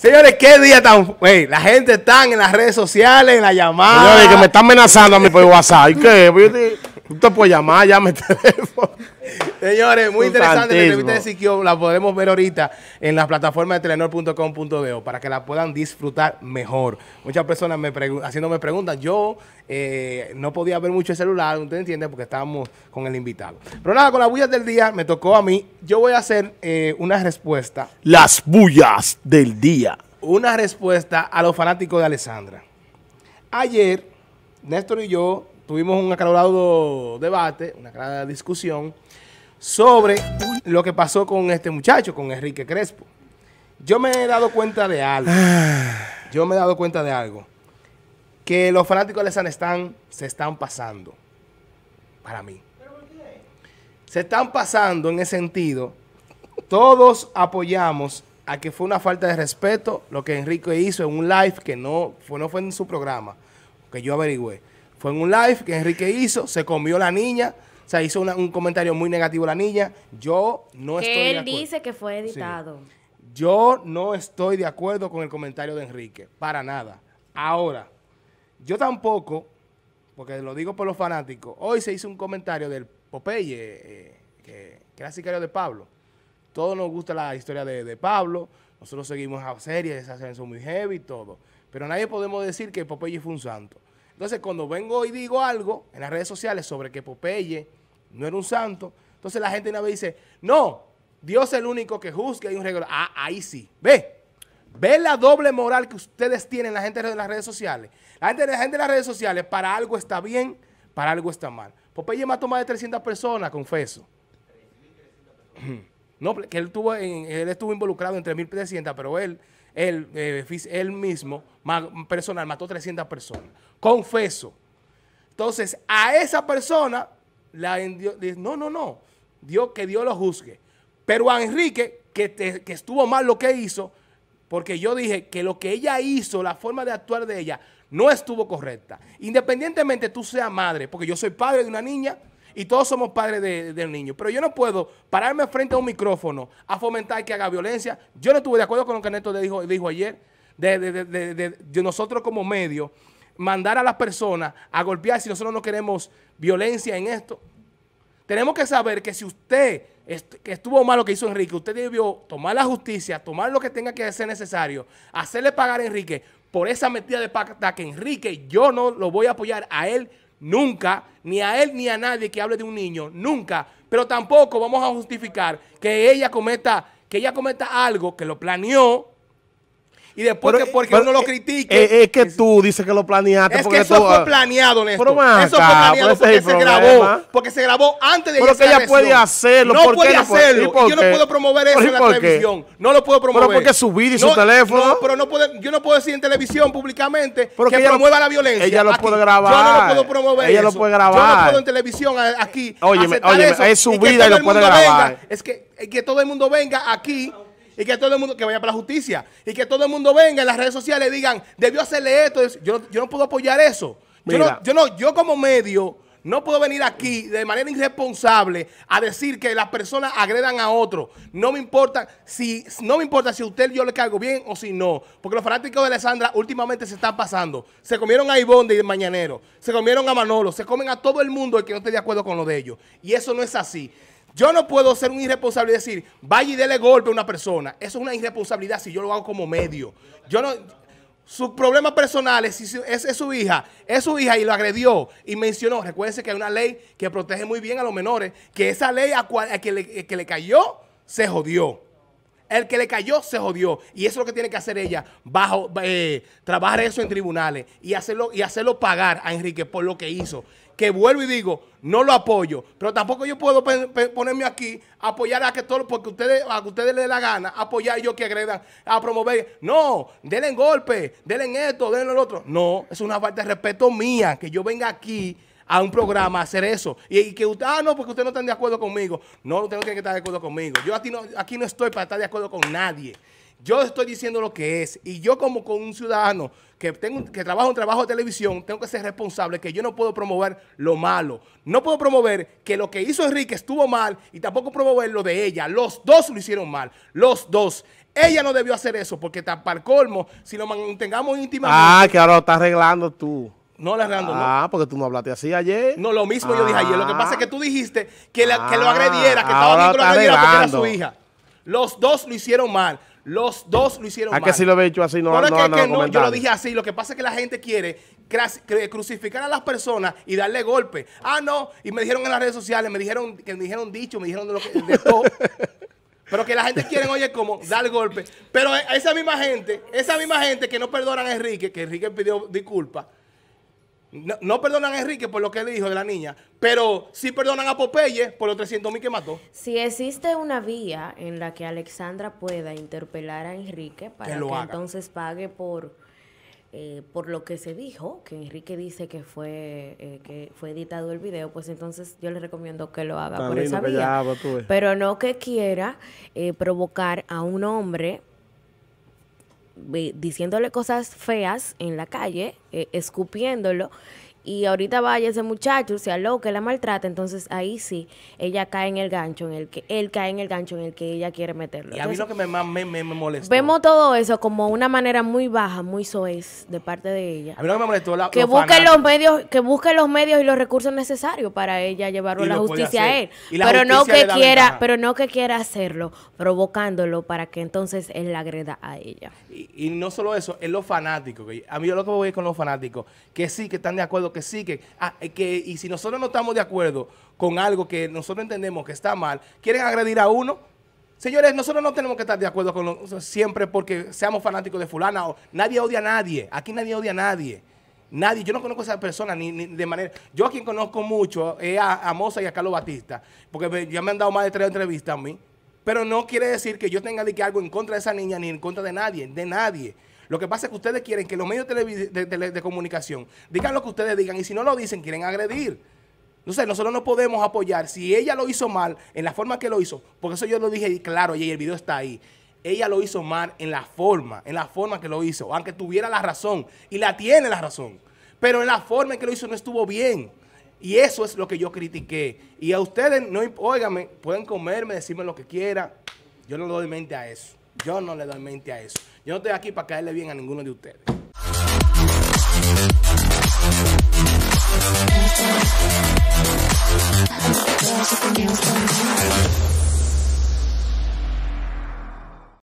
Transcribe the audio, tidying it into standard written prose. Señores, qué día tan... Wey, la gente está en las redes sociales, en la llamada. Señores, que me están amenazando a mí por WhatsApp. ¿Y qué? Usted puede llamar, llame el teléfono. Señores, muy interesante la entrevista de Siquio. La podremos ver ahorita en las plataformas de Telenor.com.de para que la puedan disfrutar mejor. Muchas personas haciéndome preguntas. Yo no podía ver mucho el celular, usted entiende, porque estábamos con el invitado. Pero nada, con las bullas del día me tocó a mí. Yo voy a hacer una respuesta. Las bullas del día. Una respuesta a los fanáticos de Alessandra. Ayer, Néstor y yo tuvimos un acalorado debate, una acalorada discusión sobre lo que pasó con este muchacho, con Enrique Crespo. Yo me he dado cuenta de algo. Yo me he dado cuenta de algo. Que los fanáticos de Alessandra se están pasando. Para mí. ¿Pero por qué? Se están pasando en el sentido. Todos apoyamos a que fue una falta de respeto lo que Enrique hizo en un live que no fue en su programa. Que yo averigüé. Fue en un live que Enrique hizo, se comió la niña, o sea, hizo un comentario muy negativo a la niña. Yo no estoy de acuerdo. Él dice que fue editado. Sí. Yo no estoy de acuerdo con el comentario de Enrique, para nada. Ahora, yo tampoco, porque lo digo por los fanáticos, hoy se hizo un comentario del Popeye, que era sicario de Pablo. Todos nos gusta la historia de Pablo, nosotros seguimos a series, esas series son muy heavy y todo, pero nadie podemos decir que Popeye fue un santo. Entonces, cuando vengo y digo algo en las redes sociales sobre que Popeye no era un santo, entonces la gente una vez dice, no, Dios es el único que juzga y un regalo. Ah, ahí sí. Ve la doble moral que ustedes tienen, la gente de las redes sociales. La gente de las redes sociales, para algo está bien, para algo está mal. Popeye mató más de 300 personas, confeso. 3.300 personas. No, que él estuvo involucrado en 3.300, pero él mismo, personal, mató 300 personas. Confeso. Entonces, a esa persona, que Dios lo juzgue. Pero a Enrique, que estuvo mal lo que hizo, porque yo dije que lo que ella hizo, la forma de actuar de ella, no estuvo correcta. Independientemente tú seas madre, porque yo soy padre de una niña, y todos somos padres del niño. Pero yo no puedo pararme frente a un micrófono a fomentar que haga violencia. Yo no estuve de acuerdo con lo que Néstor dijo ayer. De nosotros como medio, mandar a las personas a golpear si nosotros no queremos violencia en esto. Tenemos que saber que si usted que estuvo mal lo que hizo Enrique, usted debió tomar la justicia, tomar lo que tenga que ser necesario, hacerle pagar a Enrique por esa metida de pata que Enrique, yo no lo voy a apoyar a él nunca, ni a él ni a nadie que hable de un niño, nunca. Pero tampoco vamos a justificar que ella cometa algo que lo planeó y después porque uno lo critique. Es que tú dices que lo planeaste. Es porque que eso fue planeado, Néstor. Eso fue planeado porque se grabó. Porque se grabó antes de... Pero que ella puede hacerlo. No puede hacerlo. Yo no puedo promover eso en la televisión. No lo puedo promover. Pero porque su vídeo y su teléfono. No, pero yo no puedo decir en televisión públicamente que promueva la violencia. Ella lo puede grabar. Yo no lo puedo promover. Ella lo puede grabar. Yo no puedo en televisión aquí. Óyeme, es su vida y lo puede grabar. Es que todo el mundo venga aquí. Y que todo el mundo, que vaya para la justicia, y que todo el mundo venga en las redes sociales y digan, debió hacerle esto. Yo no puedo apoyar eso. Yo como medio no puedo venir aquí de manera irresponsable a decir que las personas agredan a otros. No me importa si usted yo le caigo bien o si no. Porque los fanáticos de Alessandra últimamente se están pasando. Se comieron a Ivonne de Mañanero, se comieron a Manolo, se comen a todo el mundo el que no esté de acuerdo con lo de ellos. Y eso no es así. Yo no puedo ser un irresponsable y decir, vaya y dele golpe a una persona. Eso es una irresponsabilidad si yo lo hago como medio. Yo no... Sus problemas personales, es su hija y lo agredió y mencionó. Recuérdense que hay una ley que protege muy bien a los menores, que esa ley al que le cayó, se jodió. El que le cayó, se jodió. Y eso es lo que tiene que hacer ella, trabajar eso en tribunales y hacerlo pagar a Enrique por lo que hizo. Que vuelvo y digo, no lo apoyo, pero tampoco yo puedo ponerme aquí, apoyar a que todo, porque a ustedes les dé la gana, apoyar yo que agredan, a promover. No, denle golpe, denle esto, denle lo otro. No, es una falta de respeto mía, que yo venga aquí a un programa a hacer eso. Y que usted, no, porque ustedes no están de acuerdo conmigo. No, usted no tiene que estar de acuerdo conmigo. Yo aquí no estoy para estar de acuerdo con nadie. Yo estoy diciendo lo que es. Y yo como un ciudadano que trabaja un trabajo de televisión, tengo que ser responsable, que yo no puedo promover lo malo. No puedo promover que lo que hizo Enrique estuvo mal y tampoco promover lo de ella. Los dos lo hicieron mal. Los dos. Ella no debió hacer eso, porque para colmo, si lo mantengamos íntimamente... Ah, que ahora lo estás arreglando tú. No lo arreglando, no. Ah, porque tú no hablaste así ayer. No, lo mismo yo dije ayer. Lo que pasa es que tú dijiste que lo agrediera, que estaba bien que lo agrediera porque era su hija. Los dos lo hicieron mal. Los dos lo hicieron mal. Es que si lo había hecho así, no, yo lo dije así. Lo que pasa es que la gente quiere crucificar a las personas y darle golpe. Ah, no. Y me dijeron en las redes sociales, me dijeron de, todo. Pero que la gente quiere, oye, como dar golpe. Pero esa misma gente que no perdonan a Enrique, que Enrique pidió disculpas, no perdonan a Enrique por lo que le dijo de la niña, pero sí perdonan a Popeye por los 300.000 que mató. Si existe una vía en la que Alexandra pueda interpelar a Enrique para que entonces pague por lo que se dijo, que Enrique dice que fue editado el video, pues entonces yo le recomiendo que lo haga por esa vía. Pero no que quiera provocar a un hombre diciéndole cosas feas en la calle, escupiéndolo, y ahorita vaya ese muchacho, sea loco, que la maltrata, entonces ahí sí, ella cae en el gancho en el que, él cae en el gancho en el que ella quiere meterlo. Y entonces, a mí lo que me molestó. Vemos todo eso como una manera muy baja, muy soez de parte de ella. A mí lo que me molestó que busque los medios y los recursos necesarios para ella llevarlo a la justicia a él. Pero no que quiera, hacerlo, provocándolo para que entonces él la agreda a ella. Y no solo eso, es los fanáticos. A mí yo lo que voy con los fanáticos, que sí, que están de acuerdo, que sí, y si nosotros no estamos de acuerdo con algo que nosotros entendemos que está mal, quieren agredir a uno. Señores, nosotros no tenemos que estar de acuerdo con siempre porque seamos fanáticos de fulana. O, nadie odia a nadie. Aquí nadie odia a nadie. Nadie. Yo no conozco a esa persona ni de manera... Yo a quien conozco mucho es a Moza y a Carlos Batista, porque ya me han dado más de 3 entrevistas a mí. Pero no quiere decir que yo tenga algo en contra de esa niña ni en contra de nadie, Lo que pasa es que ustedes quieren que los medios de comunicación digan lo que ustedes digan, y si no lo dicen, quieren agredir. Entonces, nosotros no podemos apoyar. Si ella lo hizo mal, en la forma que lo hizo, porque eso yo lo dije y claro, y el video está ahí. Ella lo hizo mal en la forma que lo hizo, aunque tuviera la razón, y la tiene la razón. Pero en la forma en que lo hizo no estuvo bien. Y eso es lo que yo critiqué. Y a ustedes, no, óigame, pueden comerme, decirme lo que quieran. Yo no le doy mente a eso. Yo no le doy mente a eso. Yo no estoy aquí para caerle bien a ninguno de ustedes.